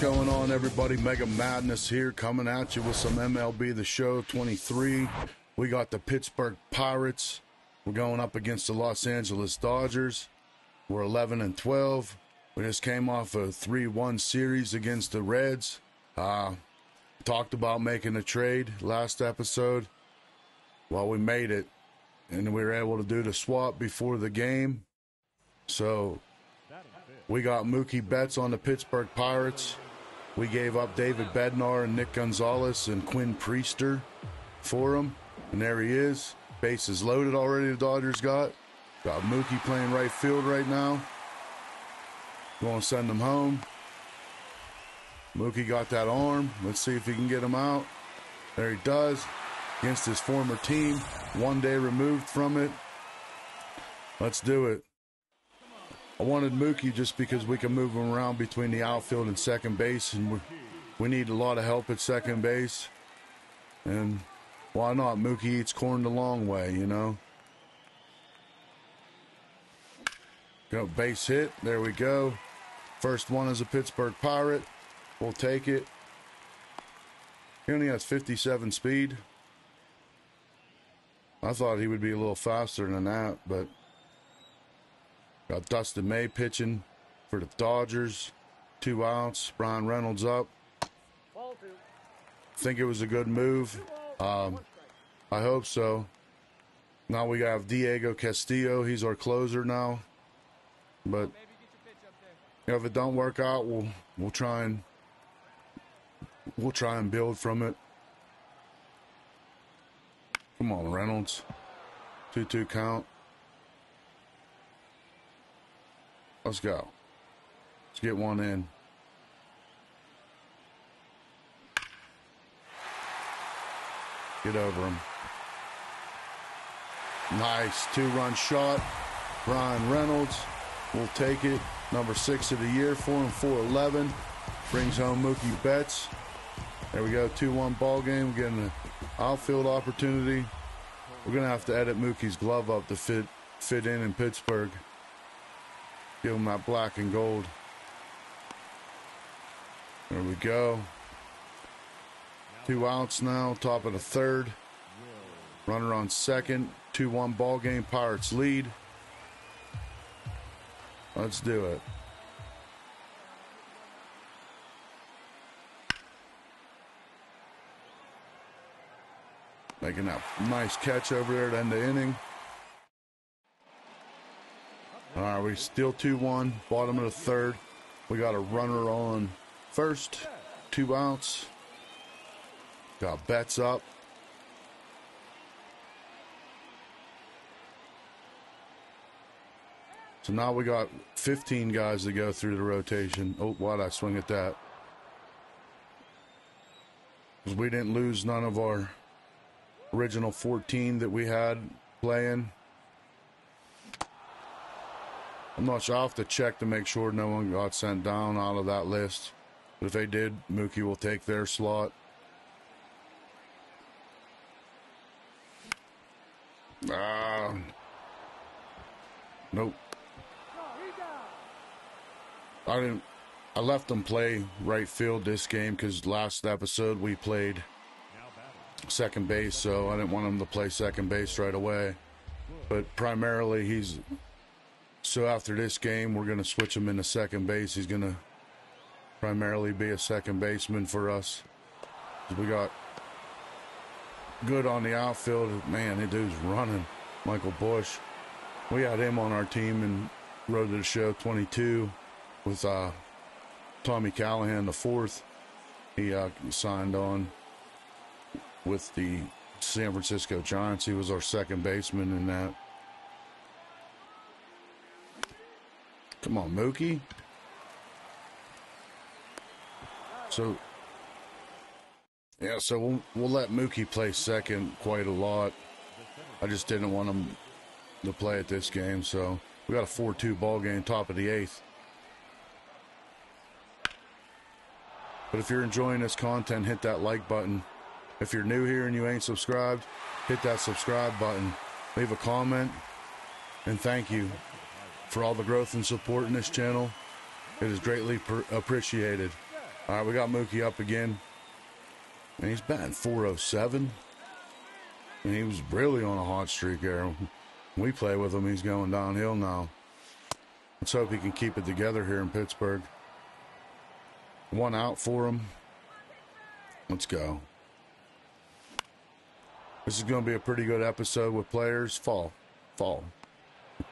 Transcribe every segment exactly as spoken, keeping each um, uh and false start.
going on, everybody? Mega Madness here, coming at you with some M L B The Show twenty-three. We got the Pittsburgh Pirates. We're going up against the Los Angeles Dodgers. We're eleven and twelve. We just came off a three one series against the Reds. Uh, talked about making a trade last episode. Well, we made it, and we were able to do the swap before the game. So we got Mookie Betts on the Pittsburgh Pirates. We gave up David Bednar and Nick Gonzalez and Quinn Priester for him. And there he is. Bases loaded already, the Dodgers got. Got Mookie playing right field right now. Going to send him home. Mookie got that arm. Let's see if he can get him out. There he does. Against his former team. One day removed from it. Let's do it. I wanted Mookie just because we can move him around between the outfield and second base, and we, we need a lot of help at second base. And why not? Mookie eats corn the long way, you know. Go base hit. There we go. First one is a Pittsburgh Pirate. We'll take it. He only has fifty-seven speed. I thought he would be a little faster than that, but... Got Dustin May pitching for the Dodgers. Two outs. Brian Reynolds up. Think it was a good move. Um, I hope so. Now we have Diego Castillo. He's our closer now. But you know, if it don't work out, we'll we'll try and we'll try and build from it. Come on, Reynolds. two two count. Let's go. Let's get one in. Get over him. Nice two-run shot. Brian Reynolds will take it. Number six of the year for him, four eleven. Brings home Mookie Betts. There we go, two one ball game. Getting an outfield opportunity. We're going to have to edit Mookie's glove up to fit, fit in in Pittsburgh. Give him that black and gold. There we go. Two outs now, top of the third. Runner on second. two one ball game, Pirates lead. Let's do it. Making that nice catch over there to end the inning. All right, we still two one, bottom of the third. We got a runner on first, two outs. Got Betts up. So now we got fifteen guys to go through the rotation. Oh, why'd I swing at that? Because we didn't lose none of our original fourteen that we had playing. I'm not sure. I'll have to check to make sure no one got sent down out of that list. But if they did, Mookie will take their slot. Ah. Nope. I didn't. I left them play right field this game because last episode we played second base, so I didn't want him to play second base right away. But primarily he's... So after this game, we're going to switch him into second base. He's going to primarily be a second baseman for us. We got good on the outfield. Man, that dude's running. Michael Bush. We had him on our team in Road to the Show twenty-two with uh, Tommy Callahan, the fourth. He uh, signed on with the San Francisco Giants. He was our second baseman in that. Come on, Mookie. So, yeah, so we'll, we'll let Mookie play second quite a lot. I just didn't want him to play at this game, so we got a four two ball game, top of the eighth. But if you're enjoying this content, hit that like button. If you're new here and you ain't subscribed, hit that subscribe button. Leave a comment, and thank you for all the growth and support in this channel. It is greatly appreciated. All right, we got Mookie up again. And he's batting four oh seven. And he was really on a hot streak there. We play with him. He's going downhill now. Let's hope he can keep it together here in Pittsburgh. One out for him. Let's go. This is going to be a pretty good episode with players. Fall. Fall.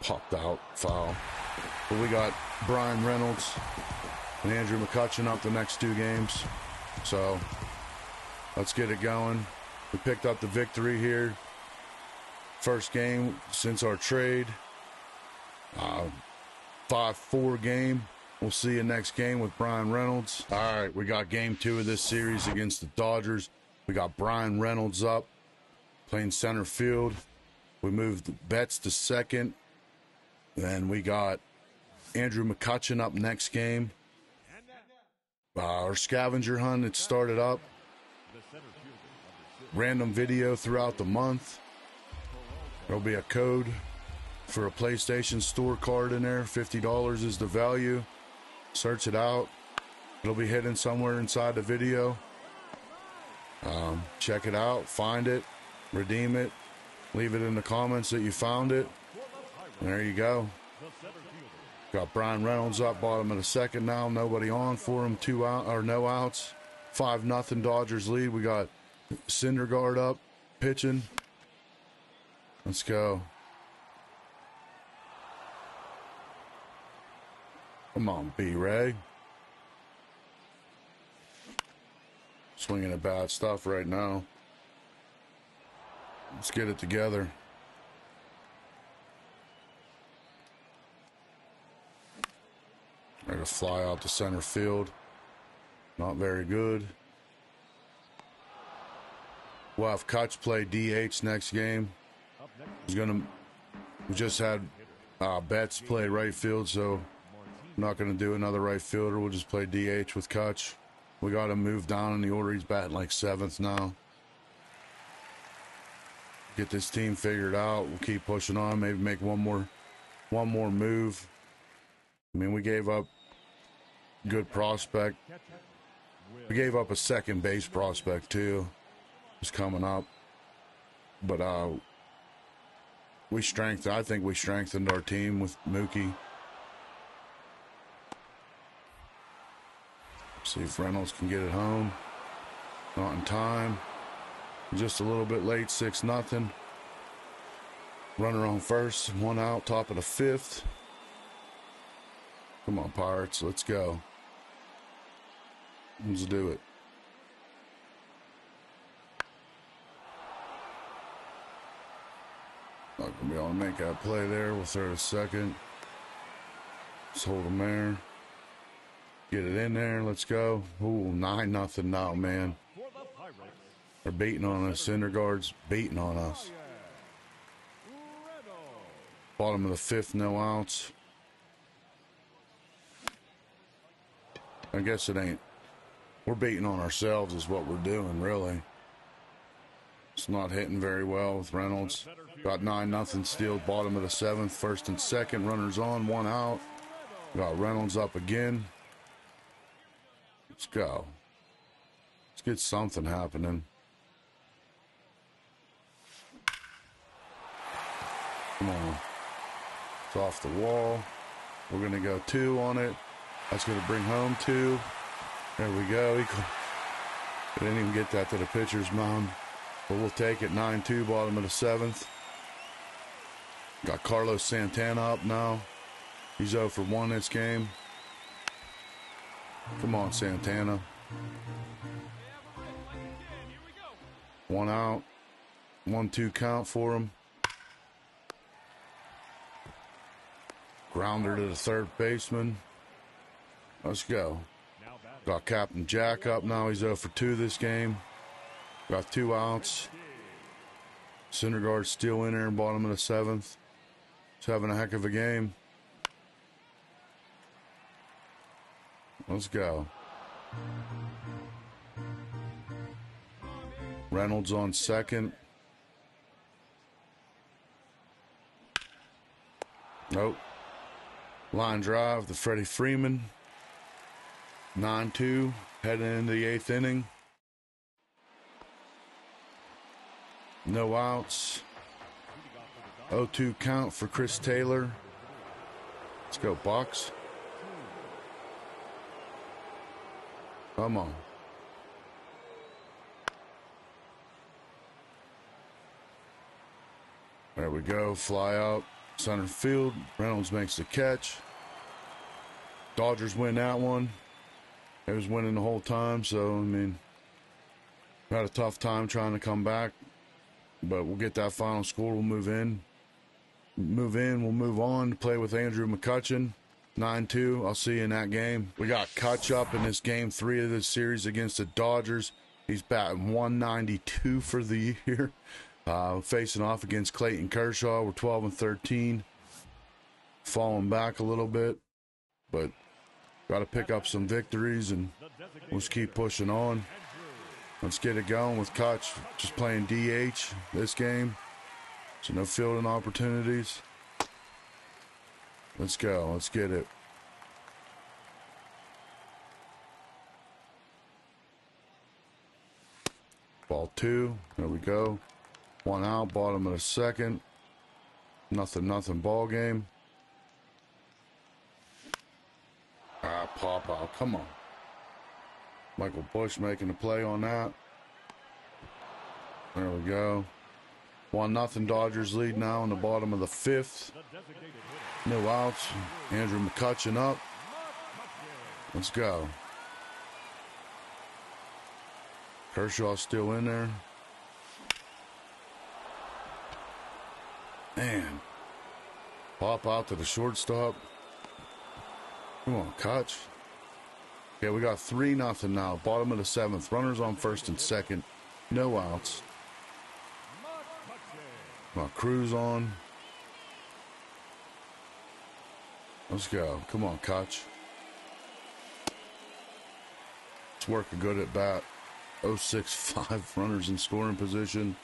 Popped out. Foul. But we got Brian Reynolds and Andrew McCutchen up the next two games. So let's get it going. We picked up the victory here. First game since our trade. five four uh, game. We'll see you next game with Brian Reynolds. All right, we got game two of this series against the Dodgers. We got Brian Reynolds up, playing center field. We moved Betts to second. Then we got Andrew McCutchen up next game. Uh, our scavenger hunt, it started up. Random video throughout the month. There'll be a code for a PlayStation Store card in there. fifty dollars is the value. Search it out. It'll be hidden somewhere inside the video. Um, check it out. Find it. Redeem it. Leave it in the comments that you found it. There you go. Got Brian Reynolds up, bottom of the second now. Nobody on for him. Two out or no outs. Five nothing Dodgers lead. We got Syndergaard up, pitching. Let's go. Come on, B-Ray. Swinging at bad stuff right now. Let's get it together. Ready to fly out to center field. Not very good. We'll have Kutch play D H next game. He's gonna. We just had uh, Betts play right field, so I'm not gonna do another right fielder. We'll just play D H with Kutch. We got to move down in the order. He's batting like seventh now. Get this team figured out. We'll keep pushing on. Maybe make one more, one more move. I mean, we gave up good prospect. We gave up a second base prospect too. It's coming up, but uh, we strengthened. I think we strengthened our team with Mookie. See if Reynolds can get it home. Not in time. Just a little bit late, six nothing. Runner on first, one out, top of the fifth. Come on, Pirates, let's go. Let's do it. Not going to be able to make that play there. We'll throw it a second. Let's hold him there. Get it in there. Let's go. Ooh, nine nothing now, man. They're beating on us. Syndergaard's beating on us. Bottom of the fifth, no outs. I guess it ain't. We're beating on ourselves is what we're doing, really. It's not hitting very well with Reynolds. Got nine nothing steal, bottom of the seventh, first and second. Runners on, one out. Got Reynolds up again. Let's go. Let's get something happening. Come on. It's off the wall. We're going to go two on it. That's going to bring home two. There we go. He didn't even get that to the pitcher's mound. But we'll take it. nine two, bottom of the seventh. Got Carlos Santana up now. He's oh for one this game. Come on, Santana. One out. one two count for him. Grounder to the third baseman. Let's go. Got Captain Jack up now. He's oh for two this game. Got two outs. Syndergaard's still in there, bottom of the seventh. He's having a heck of a game. Let's go. Reynolds on second. Nope. Line drive to Freddie Freeman. nine two. Heading into the eighth inning. No outs. oh two count for Chris Taylor. Let's go, Bucks. Come on. There we go. Fly out. Center field. Reynolds makes the catch. Dodgers win that one. They was winning the whole time, so, I mean, had a tough time trying to come back. But we'll get that final score. We'll move in. Move in. We'll move on to play with Andrew McCutchen. nine two. I'll see you in that game. We got Kutch up in this game three of this series against the Dodgers. He's batting one ninety-two for the year. Uh, facing off against Clayton Kershaw. We're twelve and thirteen. Falling back a little bit. But got to pick up some victories and we'll just keep pushing on. Let's get it going with Koch just playing D H this game. So no fielding opportunities. Let's go. Let's get it. Ball two. There we go. One out. Bottom of the second. Nothing, nothing ball game. Ah, pop out. Come on. Michael Bush making a play on that. There we go. one nothing Dodgers lead now in the bottom of the fifth. No outs. Andrew McCutchen up. Let's go. Kershaw still in there. Man. Pop out to the shortstop. Come on, Kutch. Yeah, we got three nothing now. Bottom of the seventh. Runners on first and second. No outs. Come on, Cruz on. Let's go. Come on, Koch. Let's work a good at bat. oh six five. Runners in scoring position.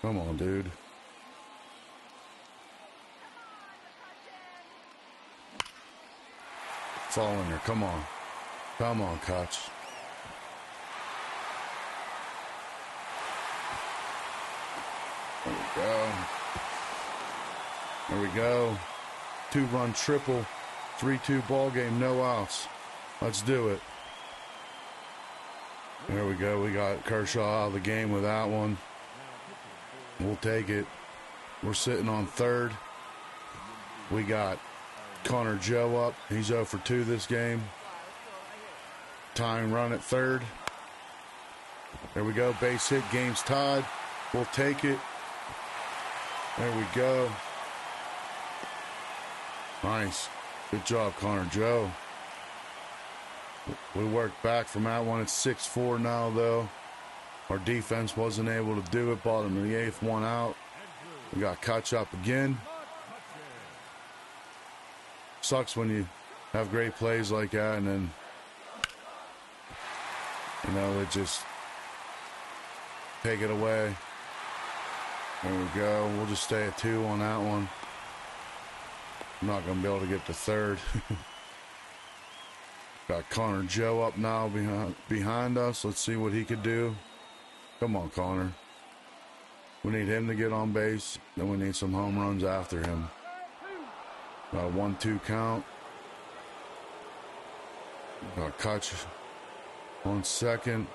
Come on, dude. Falling here. Come on. Come on, Koch. There we go. There we go. Two-run triple. three two ball game. No outs. Let's do it. There we go. We got Kershaw out of the game with that one. We'll take it. We're sitting on third. We got Connor Joe up. He's oh for two this game. Tying run at third. There we go. Base hit. Game's tied. We'll take it. There we go. Nice. Good job, Connor Joe. We worked back from that one. It's six four now, though. Our defense wasn't able to do it. Bottom of the eighth, one out. We got Koch up again. Sucks when you have great plays like that and then, you know, they just take it away. There we go. We'll just stay at two on that one. I'm not going to be able to get to third. Got Connor Joe up now behind, behind us. Let's see what he could do. Come on, Connor. We need him to get on base. Then we need some home runs after him. Got a one two count. Got Koch on second.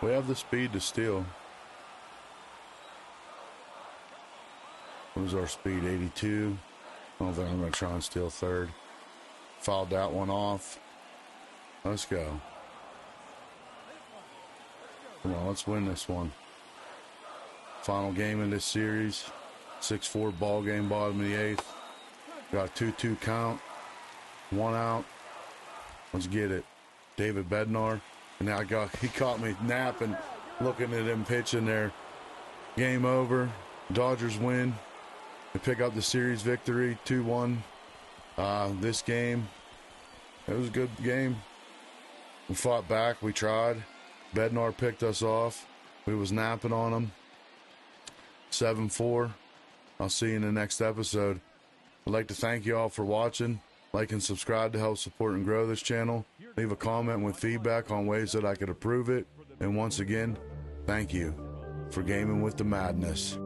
We have the speed to steal. What was our speed? eighty-two. I don't think I'm going to try and steal third. Fouled that one off. Let's go. Come on, let's win this one. Final game in this series. six four ball game, bottom of the eighth. Got a two two count. One out. Let's get it. David Bednar. And I got, he caught me napping, looking at him pitching there. Game over. Dodgers win. They pick up the series victory, two one. Uh, this game, it was a good game. We fought back. We tried. Bednar picked us off. We was napping on him. seven four. I'll see you in the next episode. I'd like to thank you all for watching. Like and subscribe to help support and grow this channel. Leave a comment with feedback on ways that I could improve it. And once again, thank you for gaming with the madness.